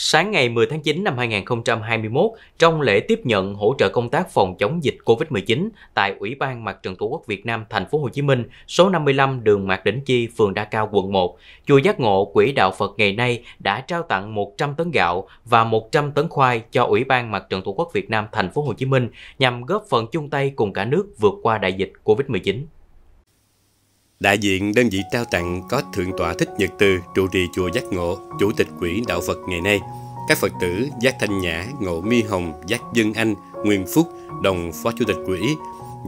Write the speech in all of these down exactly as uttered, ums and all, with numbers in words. sáng ngày mười tháng chín năm hai nghìn không trăm hai mươi mốt, trong lễ tiếp nhận hỗ trợ công tác phòng chống dịch Covid mười chín tại Ủy ban Mặt trận Tổ quốc Việt Nam thành phố Hồ Chí Minh, số năm mươi lăm đường Mạc Đỉnh Chi, phường Đa Cao, quận một, Chùa Giác Ngộ Quỹ Đạo Phật Ngày Nay đã trao tặng một trăm tấn gạo và một trăm tấn khoai cho Ủy ban Mặt trận Tổ quốc Việt Nam thành phố Hồ Chí Minh nhằm góp phần chung tay cùng cả nước vượt qua đại dịch Covid mười chín. Đại diện đơn vị trao tặng có Thượng tọa Thích Nhật Từ, trụ trì Chùa Giác Ngộ, Chủ tịch Quỹ Đạo Phật Ngày Nay, các Phật tử Giác Thanh Nhã, Ngộ Mi Hồng, Giác Dân Anh, Nguyên Phúc, đồng Phó Chủ tịch Quỹ.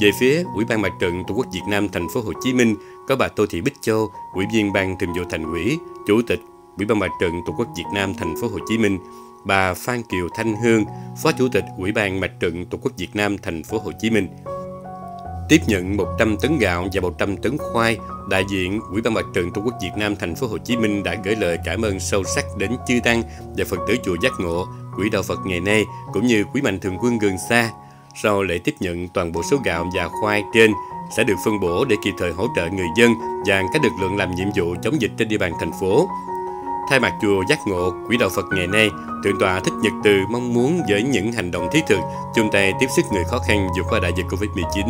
Về phía Ủy ban Mặt trận Tổ quốc Việt Nam thành phố Hồ Chí Minh có bà Tô Thị Bích Châu, Ủy viên Ban Thường vụ Thành ủy, Chủ tịch Ủy ban Mặt trận Tổ quốc Việt Nam thành phố Hồ Chí Minh, bà Phan Kiều Thanh Hương, Phó Chủ tịch Ủy ban Mặt trận Tổ quốc Việt Nam thành phố Hồ Chí Minh. Tiếp nhận một trăm tấn gạo và một trăm tấn khoai, đại diện Ủy ban Mặt trận Tổ quốc Việt Nam thành phố Hồ Chí Minh đã gửi lời cảm ơn sâu sắc đến chư tăng và Phật tử Chùa Giác Ngộ, Quỹ Đạo Phật Ngày Nay cũng như quý mạnh thường quân gần xa. Sau lễ tiếp nhận, toàn bộ số gạo và khoai trên sẽ được phân bổ để kịp thời hỗ trợ người dân và các lực lượng làm nhiệm vụ chống dịch trên địa bàn thành phố. Thay mặt Chùa Giác Ngộ, Quỹ Đạo Phật Ngày Nay, Thượng tọa Thích Nhật Từ mong muốn với những hành động thiết thực chung tay tiếp sức người khó khăn vượt qua đại dịch Covid mười chín,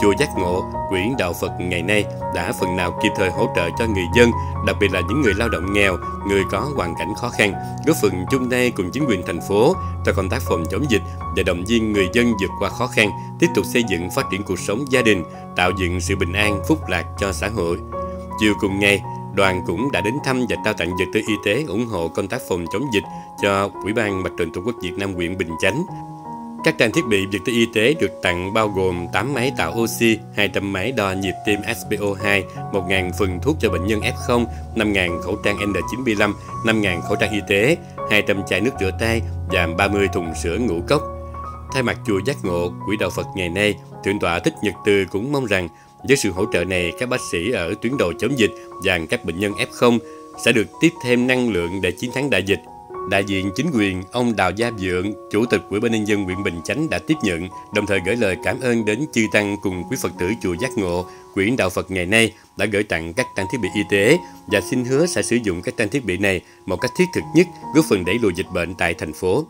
Chùa Giác Ngộ, Quỹ Đạo Phật Ngày Nay đã phần nào kịp thời hỗ trợ cho người dân, đặc biệt là những người lao động nghèo, người có hoàn cảnh khó khăn, góp phần chung tay cùng chính quyền thành phố trong công tác phòng chống dịch và động viên người dân vượt qua khó khăn, tiếp tục xây dựng phát triển cuộc sống gia đình, tạo dựng sự bình an, phúc lạc cho xã hội. Chiều cùng ngày, đoàn cũng đã đến thăm và trao tặng vật tư y tế ủng hộ công tác phòng chống dịch cho Ủy ban Mặt trận Tổ quốc Việt Nam huyện Bình Chánh. Các trang thiết bị vật tư y tế được tặng bao gồm tám máy tạo oxy, hai trăm máy đo nhịp tim S P O hai, một nghìn phần thuốc cho bệnh nhân F không, năm nghìn khẩu trang N chín mươi lăm, năm nghìn khẩu trang y tế, hai trăm chai nước rửa tay và ba mươi thùng sữa ngũ cốc. Thay mặt Chùa Giác Ngộ, Quỹ Đạo Phật Ngày Nay, Thượng tọa Thích Nhật Từ cũng mong rằng với sự hỗ trợ này, các bác sĩ ở tuyến đầu chống dịch và các bệnh nhân F không sẽ được tiếp thêm năng lượng để chiến thắng đại dịch. Đại diện chính quyền, ông Đào Gia Dượng, Chủ tịch Ủy ban Nhân dân huyện Bình Chánh đã tiếp nhận, đồng thời gửi lời cảm ơn đến chư tăng cùng quý Phật tử Chùa Giác Ngộ, Quỹ Đạo Phật Ngày Nay đã gửi tặng các trang thiết bị y tế và xin hứa sẽ sử dụng các trang thiết bị này một cách thiết thực nhất, góp phần đẩy lùi dịch bệnh tại thành phố.